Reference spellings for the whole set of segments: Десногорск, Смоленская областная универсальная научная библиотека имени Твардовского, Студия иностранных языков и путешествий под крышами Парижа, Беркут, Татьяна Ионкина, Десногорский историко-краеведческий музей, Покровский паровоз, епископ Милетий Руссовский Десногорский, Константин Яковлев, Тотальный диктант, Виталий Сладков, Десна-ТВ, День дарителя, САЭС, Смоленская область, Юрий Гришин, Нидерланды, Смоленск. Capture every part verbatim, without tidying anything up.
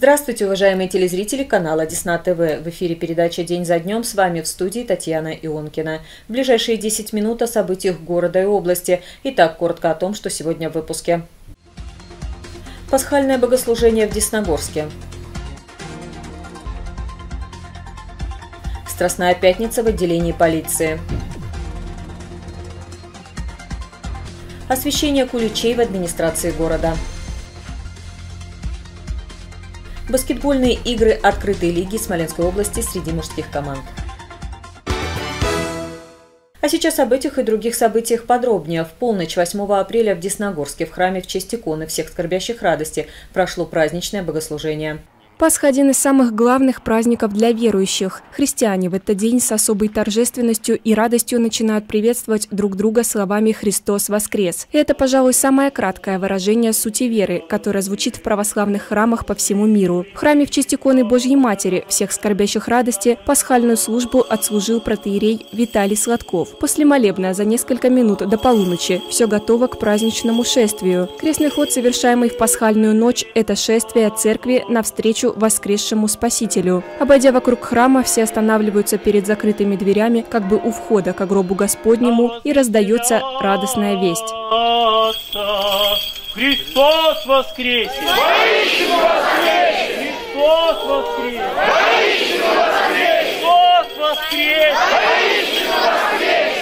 Здравствуйте, уважаемые телезрители канала Десна-ТВ. В эфире передача «День за днем». С вами в студии Татьяна Ионкина. В ближайшие десять минут о событиях города и области. Итак, коротко о том, что сегодня в выпуске. Пасхальное богослужение в Десногорске. Страстная пятница в отделении полиции. Освещение куличей в администрации города. Баскетбольные игры открытой лиги Смоленской области среди мужских команд. А сейчас об этих и других событиях подробнее. В полночь восьмого апреля в Десногорске в храме в честь иконы всех скорбящих радости прошло праздничное богослужение. Пасха – один из самых главных праздников для верующих. Христиане в этот день с особой торжественностью и радостью начинают приветствовать друг друга словами «Христос воскрес». И это, пожалуй, самое краткое выражение сути веры, которое звучит в православных храмах по всему миру. В храме в честь иконы Божьей Матери всех скорбящих радости пасхальную службу отслужил протоиерей Виталий Сладков. После молебна за несколько минут до полуночи все готово к праздничному шествию. Крестный ход, совершаемый в пасхальную ночь, – это шествие церкви навстречу воскресшему Спасителю. Обойдя вокруг храма, все останавливаются перед закрытыми дверями, как бы у входа к гробу Господнему, и раздается радостная весть. Христос воскресе! Воистину воскресе! Христос воскресе! Воистину воскресе! Христос воскресе! Воистину воскресе!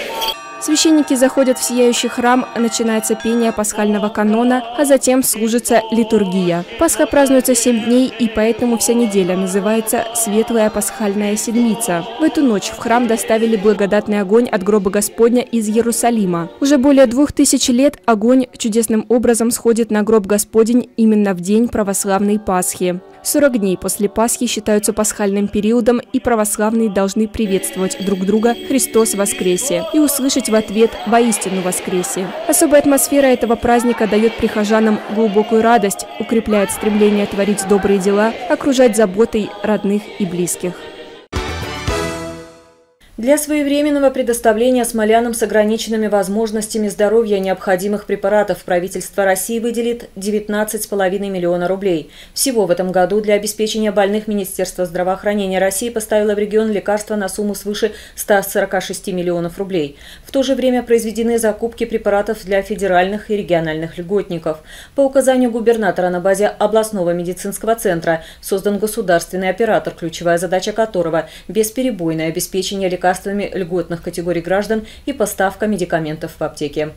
Священники заходят в сияющий храм, начинается пение пасхального канона, а затем служится литургия. Пасха празднуется семь дней, и поэтому вся неделя называется «Светлая пасхальная седмица». В эту ночь в храм доставили благодатный огонь от гроба Господня из Иерусалима. Уже более двух тысяч лет огонь чудесным образом сходит на гроб Господень именно в день православной Пасхи. сорок дней после Пасхи считаются пасхальным периодом, и православные должны приветствовать друг друга «Христос воскресе» и услышать в ответ «Воистину воскресе». Особая атмосфера этого праздника дает прихожанам глубокую радость, укрепляет стремление творить добрые дела, окружать заботой родных и близких. Для своевременного предоставления смолянам с ограниченными возможностями здоровья необходимых препаратов правительство России выделит девятнадцать с половиной миллиона рублей. Всего в этом году для обеспечения больных Министерство здравоохранения России поставило в регион лекарства на сумму свыше ста сорока шести миллионов рублей. В то же время произведены закупки препаратов для федеральных и региональных льготников. По указанию губернатора на базе областного медицинского центра создан государственный оператор, ключевая задача которого – бесперебойное обеспечение лекарств лекарствами льготных категорий граждан и поставка медикаментов в аптеке.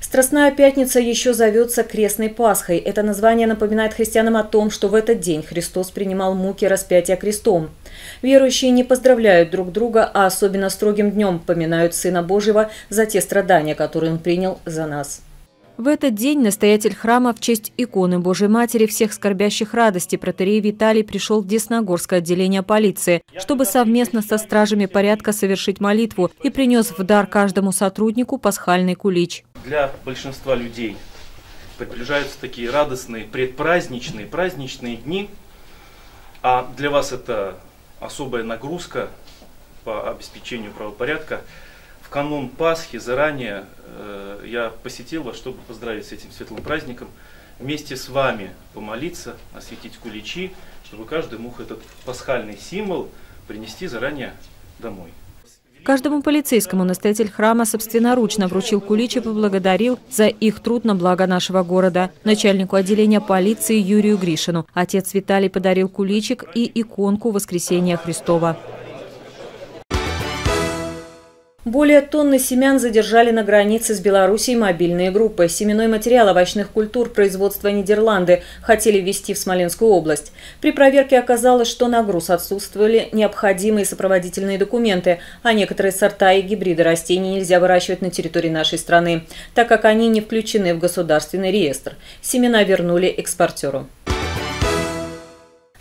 Страстная пятница еще зовется Крестной Пасхой. Это название напоминает христианам о том, что в этот день Христос принимал муки распятия крестом. Верующие не поздравляют друг друга, а особенно строгим днем поминают Сына Божьего за те страдания, которые Он принял за нас. В этот день настоятель храма в честь иконы Божьей Матери всех скорбящих радости протоиерей Виталий пришел в Десногорское отделение полиции, чтобы совместно со стражами порядка совершить молитву, и принес в дар каждому сотруднику пасхальный кулич. Для большинства людей приближаются такие радостные предпраздничные, праздничные дни, а для вас это особая нагрузка по обеспечению правопорядка. В канун Пасхи заранее э, я посетил вас, чтобы поздравить с этим светлым праздником, вместе с вами помолиться, осветить куличи, чтобы каждый мог этот пасхальный символ принести заранее домой. Каждому полицейскому настоятель храма собственноручно вручил кулич и поблагодарил за их труд на благо нашего города. Начальнику отделения полиции Юрию Гришину отец Виталий подарил куличик и иконку Воскресения Христова. Более тонны семян задержали на границе с Белоруссией мобильные группы. Семенной материал овощных культур производства Нидерланды хотели ввести в Смоленскую область. При проверке оказалось, что на груз отсутствовали необходимые сопроводительные документы, а некоторые сорта и гибриды растений нельзя выращивать на территории нашей страны, так как они не включены в государственный реестр. Семена вернули экспортеру.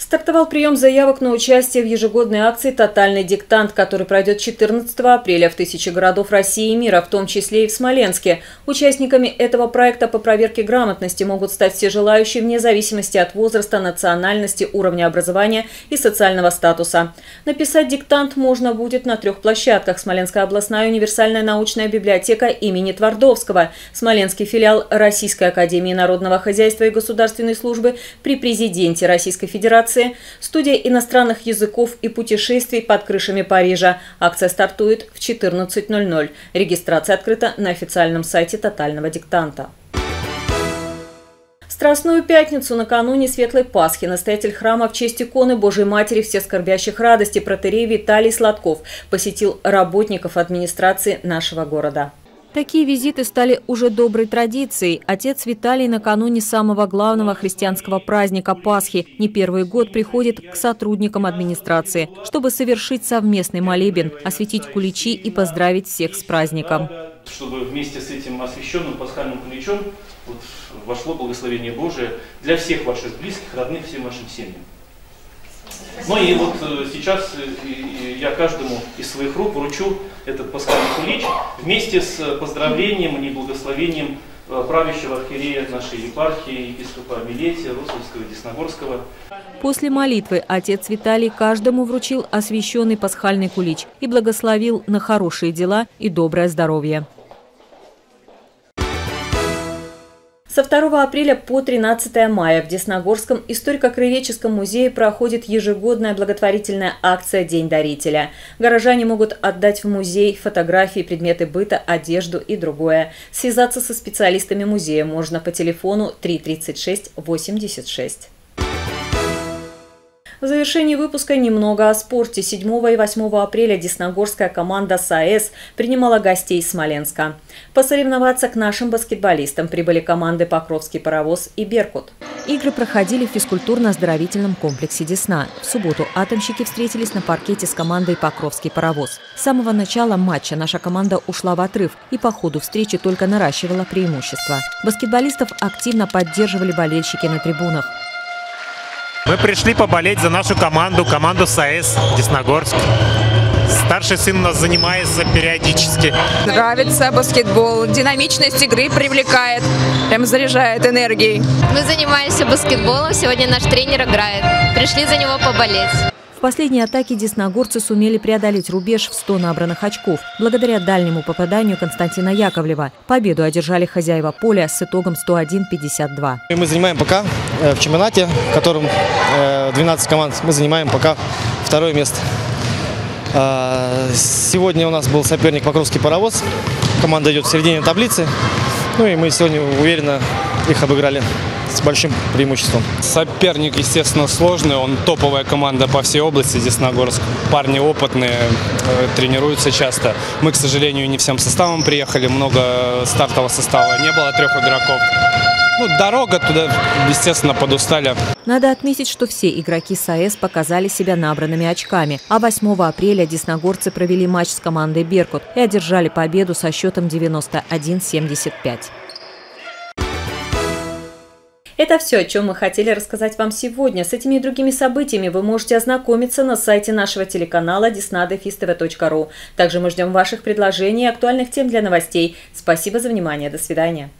Стартовал прием заявок на участие в ежегодной акции «Тотальный диктант», который пройдет четырнадцатого апреля в тысячи городов России и мира, в том числе и в Смоленске. Участниками этого проекта по проверке грамотности могут стать все желающие вне зависимости от возраста, национальности, уровня образования и социального статуса. Написать диктант можно будет на трех площадках: Смоленская областная универсальная научная библиотека имени Твардовского, Смоленский филиал Российской академии народного хозяйства и государственной службы при президенте Российской Федерации, Студия иностранных языков и путешествий под крышами Парижа. Акция стартует в четырнадцать ноль-ноль. Регистрация открыта на официальном сайте «Тотального диктанта». В Страстную пятницу, накануне Светлой Пасхи, настоятель храма в честь иконы Божьей Матери Всескорбящих Радости протоиерей Виталий Сладков посетил работников администрации нашего города. Такие визиты стали уже доброй традицией. Отец Виталий накануне самого главного христианского праздника Пасхи не первый год приходит к сотрудникам администрации, чтобы совершить совместный молебен, осветить куличи и поздравить всех с праздником. Чтобы вместе с этим освященным пасхальным куличом вот, вошло благословение Божие для всех ваших близких, родных, всем вашим семьям. Ну и вот сейчас я каждому из своих рук вручу этот пасхальный кулич вместе с поздравлением и благословением правящего архиерея нашей епархии, епископа Милетия Руссовского Десногорского. После молитвы отец Виталий каждому вручил освященный пасхальный кулич и благословил на хорошие дела и доброе здоровье. Со второго апреля по тринадцатое мая в Десногорском историко-краеведческом музее проходит ежегодная благотворительная акция «День дарителя». Горожане могут отдать в музей фотографии, предметы быта, одежду и другое. Связаться со специалистами музея можно по телефону три тридцать шесть восемьдесят шесть. В завершении выпуска немного о спорте. седьмого и восьмого апреля десногорская команда САЭС принимала гостей из Смоленска. Посоревноваться к нашим баскетболистам прибыли команды «Покровский паровоз» и «Беркут». Игры проходили в физкультурно-оздоровительном комплексе «Десна». В субботу атомщики встретились на паркете с командой «Покровский паровоз». С самого начала матча наша команда ушла в отрыв и по ходу встречи только наращивала преимущество. Баскетболистов активно поддерживали болельщики на трибунах. Мы пришли поболеть за нашу команду, команду САЭС Десногорск. Старший сын у нас занимается периодически. Нравится баскетбол, динамичность игры привлекает, прям заряжает энергией. Мы занимаемся баскетболом, сегодня наш тренер играет. Пришли за него поболеть. В последней атаке десногорцы сумели преодолеть рубеж в сто набранных очков благодаря дальнему попаданию Константина Яковлева. Победу одержали хозяева поля с итогом сто один — пятьдесят два. Мы занимаем пока в чемпионате, в котором двенадцать команд, мы занимаем пока второе место. Сегодня у нас был соперник «Покровский паровоз». Команда идет в середине таблицы. Ну и мы сегодня уверенно их обыграли с большим преимуществом. Соперник, естественно, сложный. Он топовая команда по всей области Десногорск. Парни опытные, тренируются часто. Мы, к сожалению, не всем составом приехали. Много стартового состава не было, трех игроков. Ну, дорога туда, естественно, подустали. Надо отметить, что все игроки САЭС показали себя набранными очками. А восьмого апреля десногорцы провели матч с командой «Беркут» и одержали победу со счетом девяносто один — семьдесят пять. Это все, о чем мы хотели рассказать вам сегодня. С этими и другими событиями вы можете ознакомиться на сайте нашего телеканала desna dash t v точка ru. Также мы ждем ваших предложений и актуальных тем для новостей. Спасибо за внимание. До свидания.